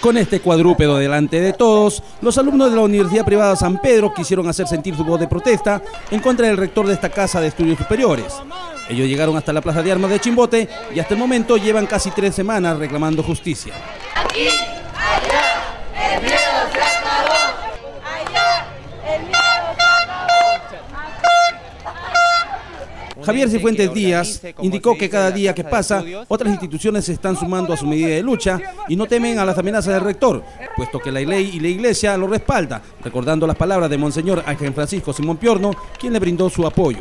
Con este cuadrúpedo delante de todos, los alumnos de la Universidad Privada San Pedro quisieron hacer sentir su voz de protesta en contra del rector de esta casa de estudios superiores. Ellos llegaron hasta la Plaza de Armas de Chimbote y hasta el momento llevan casi 3 semanas reclamando justicia. Aquí, allá, el miedo se acabó. Allá, el miedo se acabó. Aquí. Javier Cifuentes Díaz indicó que cada día que pasa, otras instituciones se están sumando a su medida de lucha y no temen a las amenazas del rector, puesto que la ley y la iglesia lo respalda, recordando las palabras de Monseñor Ángel Francisco Simón Piorno, quien le brindó su apoyo.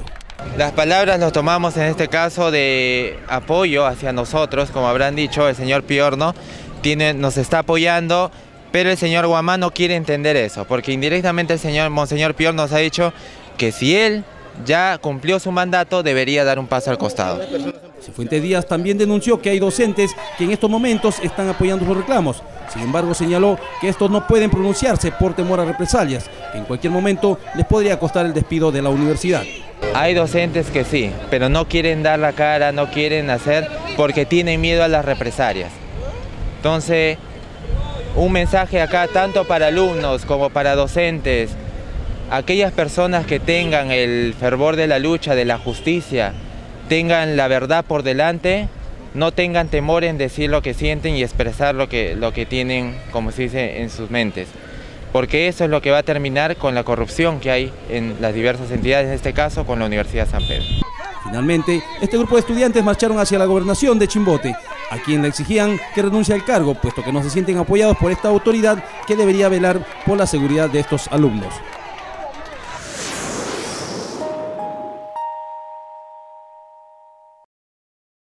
Las palabras las tomamos en este caso de apoyo hacia nosotros, como habrán dicho, el señor Piorno nos está apoyando, pero el señor Guamá no quiere entender eso, porque indirectamente el señor Monseñor Piorno nos ha dicho que si él ya cumplió su mandato, debería dar un paso al costado. Cifuentes Díaz también denunció que hay docentes que en estos momentos están apoyando sus reclamos. Sin embargo, señaló que estos no pueden pronunciarse por temor a represalias, que en cualquier momento les podría costar el despido de la universidad. Hay docentes que sí, pero no quieren dar la cara, no quieren hacer, porque tienen miedo a las represalias. Entonces, un mensaje acá tanto para alumnos como para docentes, aquellas personas que tengan el fervor de la lucha, de la justicia, tengan la verdad por delante, no tengan temor en decir lo que sienten y expresar lo que tienen, como se dice, en sus mentes. Porque eso es lo que va a terminar con la corrupción que hay en las diversas entidades, en este caso con la Universidad San Pedro. Finalmente, este grupo de estudiantes marcharon hacia la gobernación de Chimbote, a quien le exigían que renuncie al cargo, puesto que no se sienten apoyados por esta autoridad que debería velar por la seguridad de estos alumnos.